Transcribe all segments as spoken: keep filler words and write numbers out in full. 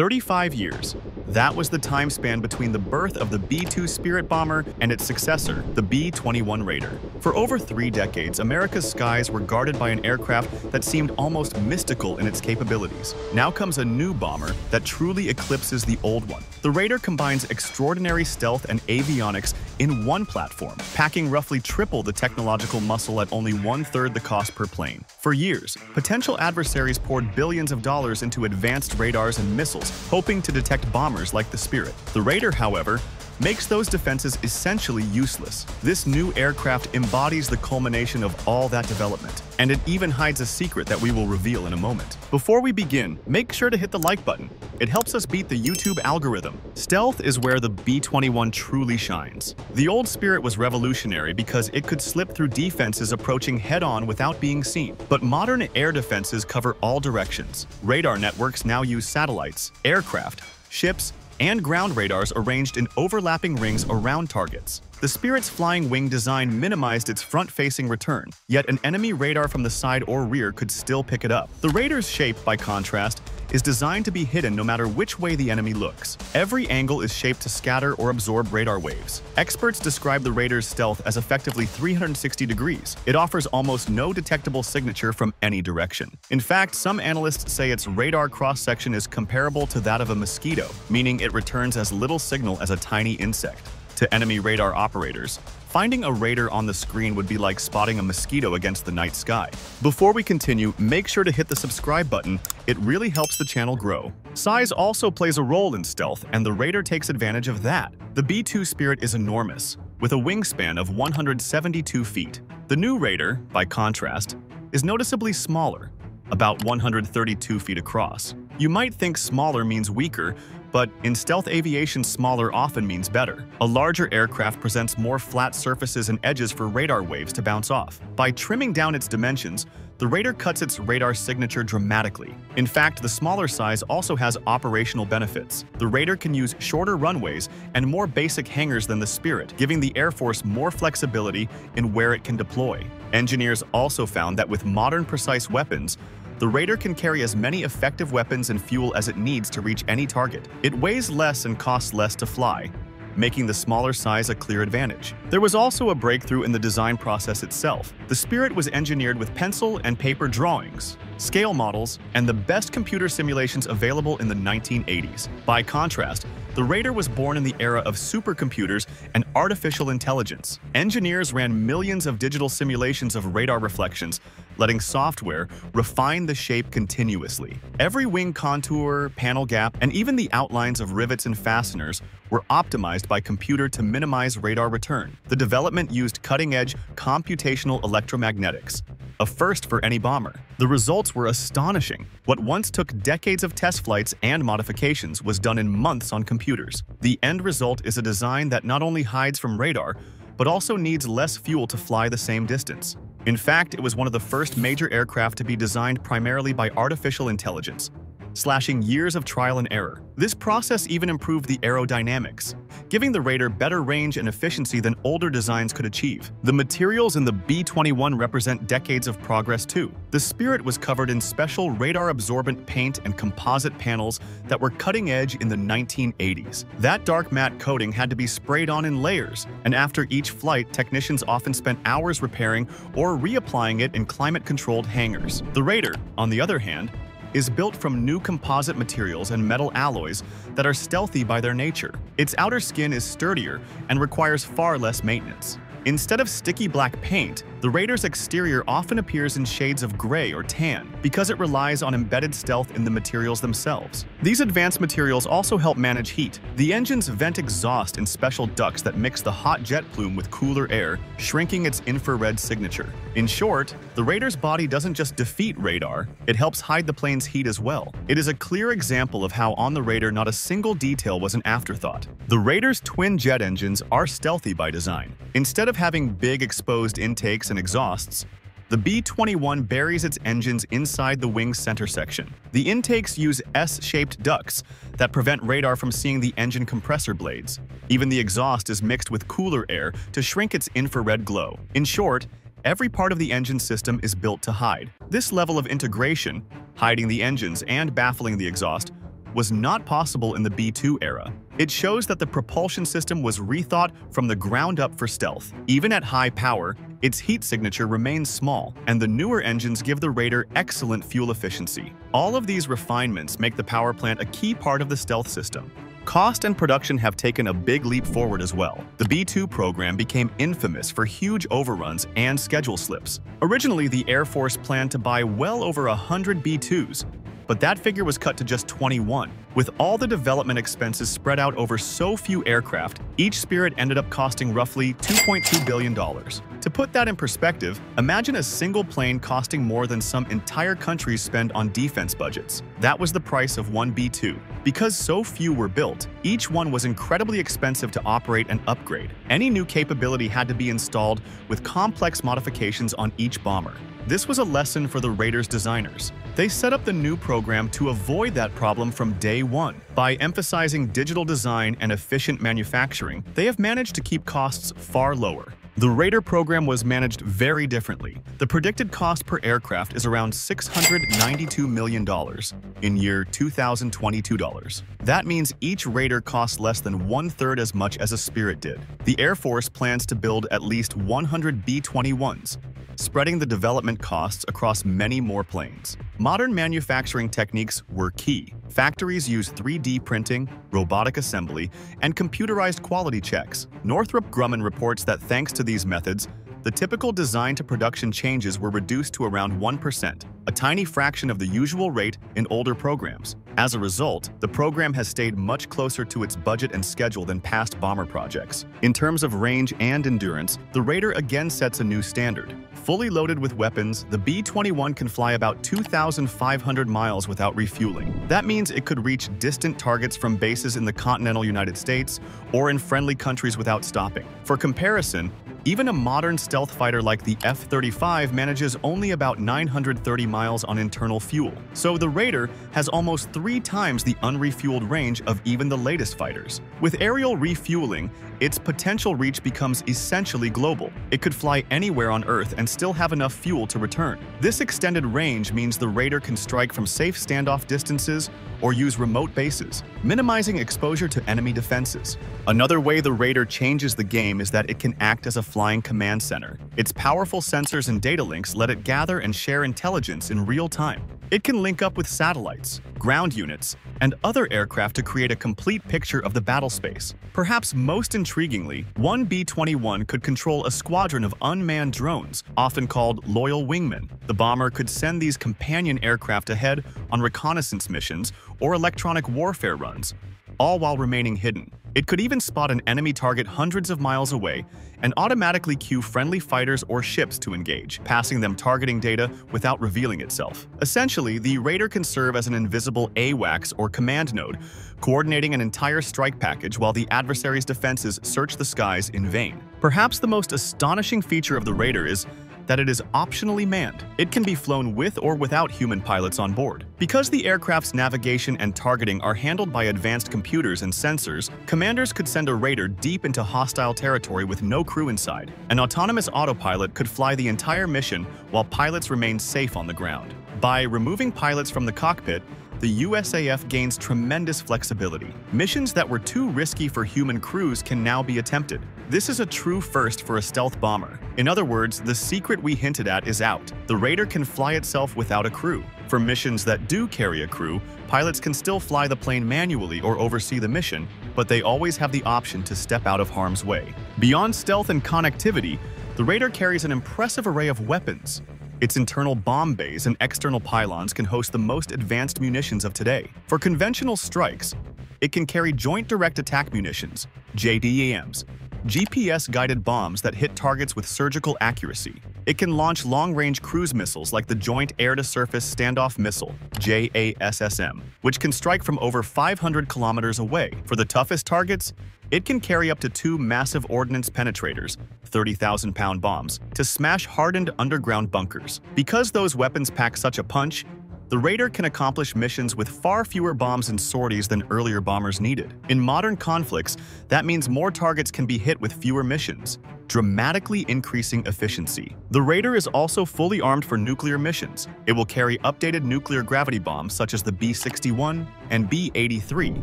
thirty-five years. That was the time span between the birth of the B two Spirit bomber and its successor, the B twenty-one Raider. For over three decades, America's skies were guarded by an aircraft that seemed almost mystical in its capabilities. Now comes a new bomber that truly eclipses the old one. The Raider combines extraordinary stealth and avionics in one platform, packing roughly triple the technological muscle at only one-third the cost per plane. For years, potential adversaries poured billions of dollars into advanced radars and missiles, hoping to detect bombers like the Spirit. The Raider, however, makes those defenses essentially useless. This new aircraft embodies the culmination of all that development, and it even hides a secret that we will reveal in a moment. Before we begin, make sure to hit the like button. It helps us beat the YouTube algorithm. Stealth is where the B twenty-one truly shines. The old Spirit was revolutionary because it could slip through defenses approaching head-on without being seen. But modern air defenses cover all directions. Radar networks now use satellites, aircraft, ships, and ground radars arranged in overlapping rings around targets. The Spirit's flying wing design minimized its front-facing return, yet an enemy radar from the side or rear could still pick it up. The Raider's shape, by contrast, is designed to be hidden no matter which way the enemy looks. Every angle is shaped to scatter or absorb radar waves. Experts describe the Raider's stealth as effectively three hundred sixty degrees. It offers almost no detectable signature from any direction. In fact, some analysts say its radar cross-section is comparable to that of a mosquito, meaning it returns as little signal as a tiny insect. To enemy radar operators, finding a Raider on the screen would be like spotting a mosquito against the night sky. Before we continue, make sure to hit the subscribe button. It really helps the channel grow. Size also plays a role in stealth, and the Raider takes advantage of that. The B two Spirit is enormous, with a wingspan of one hundred seventy-two feet. The new Raider, by contrast, is noticeably smaller, about one hundred thirty-two feet across. You might think smaller means weaker, but in stealth aviation, smaller often means better. A larger aircraft presents more flat surfaces and edges for radar waves to bounce off. By trimming down its dimensions, the Raider cuts its radar signature dramatically. In fact, the smaller size also has operational benefits. The Raider can use shorter runways and more basic hangars than the Spirit, giving the Air Force more flexibility in where it can deploy. Engineers also found that with modern precise weapons, the Raider can carry as many effective weapons and fuel as it needs to reach any target. It weighs less and costs less to fly, making the smaller size a clear advantage. There was also a breakthrough in the design process itself. The Spirit was engineered with pencil and paper drawings, scale models, and the best computer simulations available in the nineteen eighties. By contrast, the Raider was born in the era of supercomputers and artificial intelligence. Engineers ran millions of digital simulations of radar reflections, letting software refine the shape continuously. Every wing contour, panel gap, and even the outlines of rivets and fasteners were optimized by computer to minimize radar return. The development used cutting-edge computational electromagnetics, a first for any bomber. The results were astonishing. What once took decades of test flights and modifications was done in months on computers. The end result is a design that not only hides from radar, but also needs less fuel to fly the same distance. In fact, it was one of the first major aircraft to be designed primarily by artificial intelligence, slashing years of trial and error. This process even improved the aerodynamics, giving the Raider better range and efficiency than older designs could achieve. The materials in the B twenty-one represent decades of progress too. The Spirit was covered in special radar-absorbent paint and composite panels that were cutting-edge in the nineteen eighties. That dark matte coating had to be sprayed on in layers, and after each flight, technicians often spent hours repairing or reapplying it in climate-controlled hangars. The Raider, on the other hand, is built from new composite materials and metal alloys that are stealthy by their nature. Its outer skin is sturdier and requires far less maintenance. Instead of sticky black paint, the Raider's exterior often appears in shades of gray or tan because it relies on embedded stealth in the materials themselves. These advanced materials also help manage heat. The engines vent exhaust in special ducts that mix the hot jet plume with cooler air, shrinking its infrared signature. In short, the Raider's body doesn't just defeat radar, it helps hide the plane's heat as well. It is a clear example of how on the Raider not a single detail was an afterthought. The Raider's twin jet engines are stealthy by design. Instead of having big exposed intakes and exhausts, the B twenty-one buries its engines inside the wing's center section. The intakes use S-shaped ducts that prevent radar from seeing the engine compressor blades. Even the exhaust is mixed with cooler air to shrink its infrared glow. In short, every part of the engine system is built to hide. This level of integration, hiding the engines and baffling the exhaust, was not possible in the B two era. It shows that the propulsion system was rethought from the ground up for stealth. Even at high power, its heat signature remains small, and the newer engines give the Raider excellent fuel efficiency. All of these refinements make the power plant a key part of the stealth system. Cost and production have taken a big leap forward as well. The B two program became infamous for huge overruns and schedule slips. Originally, the Air Force planned to buy well over one hundred B twos, but that figure was cut to just twenty-one. With all the development expenses spread out over so few aircraft, each Spirit ended up costing roughly two point two billion dollars. To put that in perspective, imagine a single plane costing more than some entire countries spend on defense budgets. That was the price of one B two. Because so few were built, each one was incredibly expensive to operate and upgrade. Any new capability had to be installed with complex modifications on each bomber. This was a lesson for the Raider's designers. They set up the new program to avoid that problem from day one. By emphasizing digital design and efficient manufacturing, they have managed to keep costs far lower. The Raider program was managed very differently. The predicted cost per aircraft is around six hundred ninety-two million dollars in year two thousand twenty-two dollars. That means each Raider costs less than one-third as much as a Spirit did. The Air Force plans to build at least one hundred B twenty-ones, spreading the development costs across many more planes. Modern manufacturing techniques were key. Factories use three D printing, robotic assembly, and computerized quality checks. Northrop Grumman reports that thanks to these methods, the typical design to production changes were reduced to around one percent, a tiny fraction of the usual rate in older programs. As a result, the program has stayed much closer to its budget and schedule than past bomber projects. In terms of range and endurance, the Raider again sets a new standard. Fully loaded with weapons, the B twenty-one can fly about two thousand five hundred miles without refueling. That means it could reach distant targets from bases in the continental United States or in friendly countries without stopping. For comparison, even a modern stealth fighter like the F thirty-five manages only about nine hundred thirty miles on internal fuel. So the Raider has almost three times the unrefueled range of even the latest fighters. With aerial refueling, its potential reach becomes essentially global. It could fly anywhere on Earth and still have enough fuel to return. This extended range means the Raider can strike from safe standoff distances or use remote bases, minimizing exposure to enemy defenses. Another way the Raider changes the game is that it can act as a flying command center. Its powerful sensors and data links let it gather and share intelligence in real time. It can link up with satellites, ground units, and other aircraft to create a complete picture of the battle space. Perhaps most intriguingly, one B twenty-one could control a squadron of unmanned drones, often called loyal wingmen. The bomber could send these companion aircraft ahead on reconnaissance missions or electronic warfare runs, all while remaining hidden. It could even spot an enemy target hundreds of miles away and automatically cue friendly fighters or ships to engage, passing them targeting data without revealing itself. Essentially, the Raider can serve as an invisible AWACS or command node, coordinating an entire strike package while the adversary's defenses search the skies in vain. Perhaps the most astonishing feature of the Raider is that it is optionally manned. It can be flown with or without human pilots on board. Because the aircraft's navigation and targeting are handled by advanced computers and sensors, commanders could send a Raider deep into hostile territory with no crew inside. An autonomous autopilot could fly the entire mission while pilots remain safe on the ground. By removing pilots from the cockpit, the U S A F gains tremendous flexibility. Missions that were too risky for human crews can now be attempted. This is a true first for a stealth bomber. In other words, the secret we hinted at is out. The Raider can fly itself without a crew. For missions that do carry a crew, pilots can still fly the plane manually or oversee the mission, but they always have the option to step out of harm's way. Beyond stealth and connectivity, the Raider carries an impressive array of weapons. Its internal bomb bays and external pylons can host the most advanced munitions of today. For conventional strikes, it can carry Joint Direct Attack Munitions, J D A Ms, G P S-guided bombs that hit targets with surgical accuracy. It can launch long-range cruise missiles like the Joint Air-to-Surface Standoff Missile, J A S S M, which can strike from over five hundred kilometers away. For the toughest targets, it can carry up to two massive ordnance penetrators, thirty thousand pound bombs, to smash hardened underground bunkers. Because those weapons pack such a punch, the Raider can accomplish missions with far fewer bombs and sorties than earlier bombers needed. In modern conflicts, that means more targets can be hit with fewer missions. dramatically increasing efficiency. The Raider is also fully armed for nuclear missions. It will carry updated nuclear gravity bombs such as the B sixty-one and B eighty-three,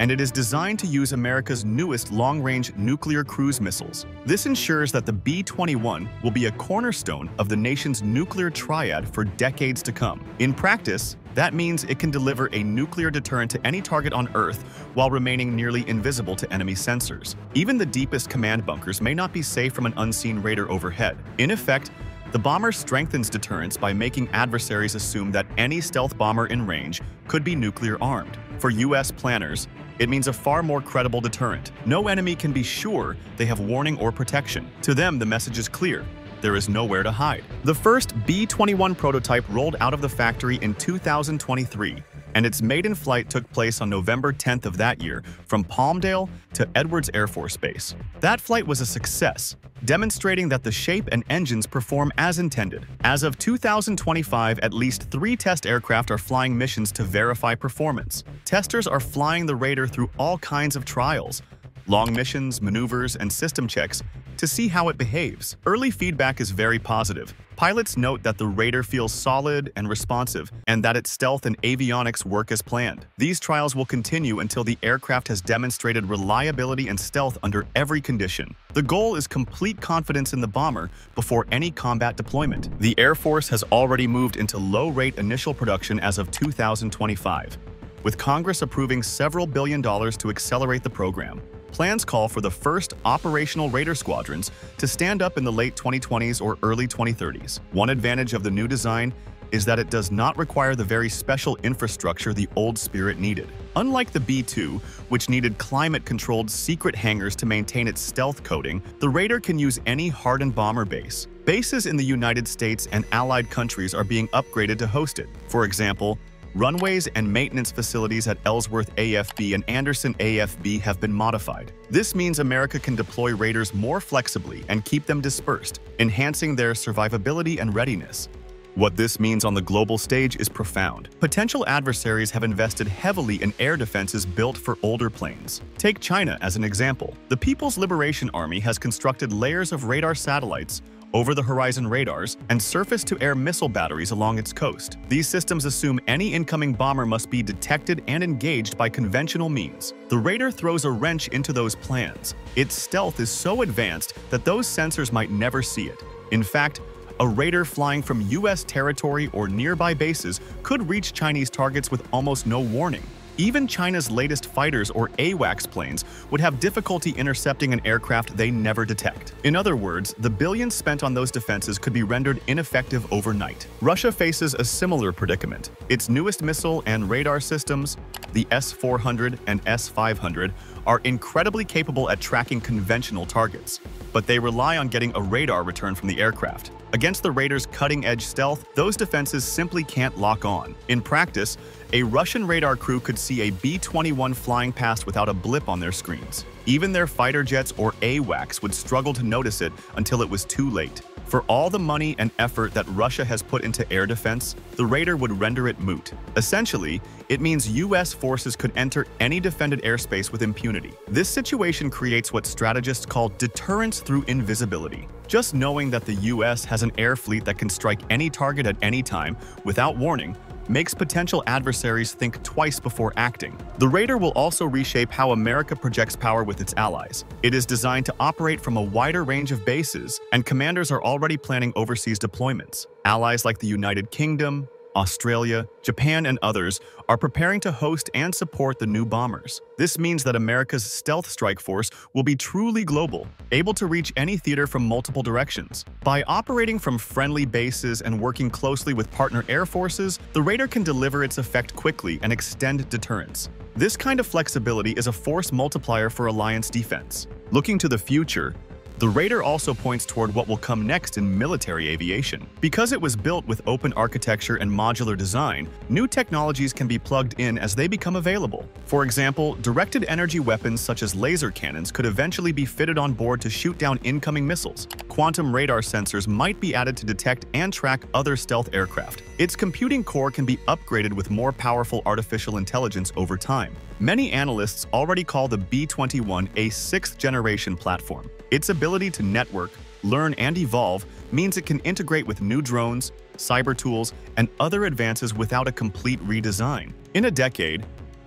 and it is designed to use America's newest long-range nuclear cruise missiles. This ensures that the B twenty-one will be a cornerstone of the nation's nuclear triad for decades to come. In practice, that means it can deliver a nuclear deterrent to any target on Earth while remaining nearly invisible to enemy sensors. Even the deepest command bunkers may not be safe from an unseen Raider overhead. In effect, the bomber strengthens deterrence by making adversaries assume that any stealth bomber in range could be nuclear armed. For U S planners, it means a far more credible deterrent. No enemy can be sure they have warning or protection. To them, the message is clear. There is nowhere to hide. The first B twenty-one prototype rolled out of the factory in two thousand twenty-three, and its maiden flight took place on November tenth of that year from Palmdale to Edwards Air Force Base. That flight was a success, demonstrating that the shape and engines perform as intended. As of two thousand twenty-five, at least three test aircraft are flying missions to verify performance. Testers are flying the Raider through all kinds of trials, long missions, maneuvers, and system checks to see how it behaves. Early feedback is very positive. Pilots note that the Raider feels solid and responsive, and that its stealth and avionics work as planned. These trials will continue until the aircraft has demonstrated reliability and stealth under every condition. The goal is complete confidence in the bomber before any combat deployment. The Air Force has already moved into low-rate initial production as of two thousand twenty-five, with Congress approving several billion dollars to accelerate the program. Plans call for the first operational Raider squadrons to stand up in the late twenty twenties or early twenty thirties. One advantage of the new design is that it does not require the very special infrastructure the old Spirit needed. Unlike the B two, which needed climate-controlled secret hangars to maintain its stealth coating, the Raider can use any hardened bomber base. Bases in the United States and allied countries are being upgraded to host it. For example, runways and maintenance facilities at Ellsworth A F B and Anderson A F B have been modified. This means America can deploy Raiders more flexibly and keep them dispersed, enhancing their survivability and readiness. What this means on the global stage is profound. Potential adversaries have invested heavily in air defenses built for older planes. Take China as an example. The People's Liberation Army has constructed layers of radar satellites, over-the-horizon radars, and surface-to-air missile batteries along its coast. These systems assume any incoming bomber must be detected and engaged by conventional means. The Raider throws a wrench into those plans. Its stealth is so advanced that those sensors might never see it. In fact, a Raider flying from U S territory or nearby bases could reach Chinese targets with almost no warning. Even China's latest fighters or AWACS planes would have difficulty intercepting an aircraft they never detect. In other words, the billions spent on those defenses could be rendered ineffective overnight. Russia faces a similar predicament. Its newest missile and radar systems, the S four hundred and S five hundred, are incredibly capable at tracking conventional targets, but they rely on getting a radar return from the aircraft. Against the Raider's cutting-edge stealth, those defenses simply can't lock on. In practice, a Russian radar crew could see a B twenty-one flying past without a blip on their screens. Even their fighter jets or AWACS would struggle to notice it until it was too late. For all the money and effort that Russia has put into air defense, the Raider would render it moot. Essentially, it means U S forces could enter any defended airspace with impunity. This situation creates what strategists call deterrence through invisibility. Just knowing that the U S has an air fleet that can strike any target at any time without warning makes potential adversaries think twice before acting. The Raider will also reshape how America projects power with its allies. It is designed to operate from a wider range of bases, and commanders are already planning overseas deployments. Allies like the United Kingdom, Australia, Japan, and others are preparing to host and support the new bombers. This means that America's stealth strike force will be truly global, able to reach any theater from multiple directions. By operating from friendly bases and working closely with partner air forces, the Raider can deliver its effect quickly and extend deterrence. This kind of flexibility is a force multiplier for alliance defense. Looking to the future, the Raider also points toward what will come next in military aviation. Because it was built with open architecture and modular design, new technologies can be plugged in as they become available. For example, directed energy weapons such as laser cannons could eventually be fitted on board to shoot down incoming missiles. Quantum radar sensors might be added to detect and track other stealth aircraft. Its computing core can be upgraded with more powerful artificial intelligence over time. Many analysts already call the B twenty-one a sixth-generation platform. Its ability to network, learn and evolve means it can integrate with new drones, cyber tools, and other advances without a complete redesign. In a decade,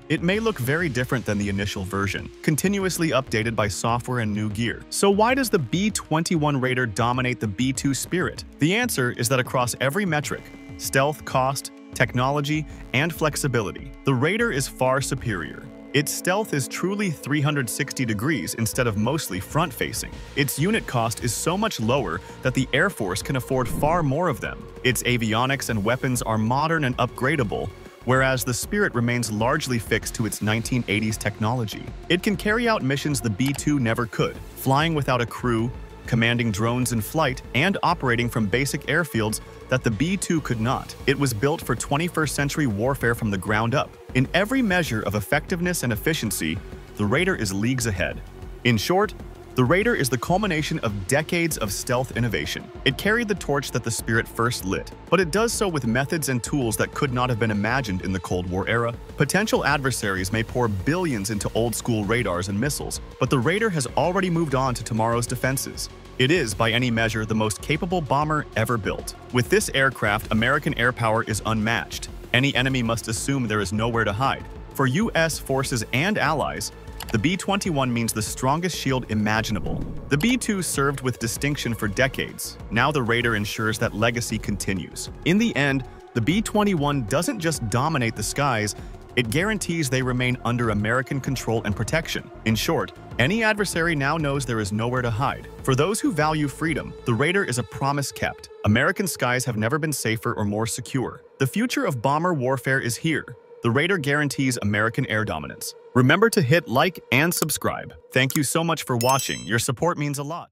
it may look very different than the initial version, continuously updated by software and new gear. So why does the B twenty-one Raider dominate the B two Spirit? The answer is that across every metric, stealth, cost, technology, and flexibility, the Raider is far superior. Its stealth is truly three hundred sixty degrees instead of mostly front-facing. Its unit cost is so much lower that the Air Force can afford far more of them. Its avionics and weapons are modern and upgradable, whereas the Spirit remains largely fixed to its nineteen eighties technology. It can carry out missions the B two never could, flying without a crew, commanding drones in flight, and operating from basic airfields that the B two could not. It was built for twenty-first century warfare from the ground up. In every measure of effectiveness and efficiency, the Raider is leagues ahead. In short, the Raider is the culmination of decades of stealth innovation. It carried the torch that the Spirit first lit, but it does so with methods and tools that could not have been imagined in the Cold War era. Potential adversaries may pour billions into old-school radars and missiles, but the Raider has already moved on to tomorrow's defenses. It is, by any measure, the most capable bomber ever built. With this aircraft, American air power is unmatched. Any enemy must assume there is nowhere to hide. For U S forces and allies, the B twenty-one means the strongest shield imaginable. The B two served with distinction for decades. Now the Raider ensures that legacy continues. In the end, the B twenty-one doesn't just dominate the skies, it guarantees they remain under American control and protection. In short, any adversary now knows there is nowhere to hide. For those who value freedom, the Raider is a promise kept. American skies have never been safer or more secure. The future of bomber warfare is here. The Raider guarantees American air dominance. Remember to hit like and subscribe. Thank you so much for watching. Your support means a lot.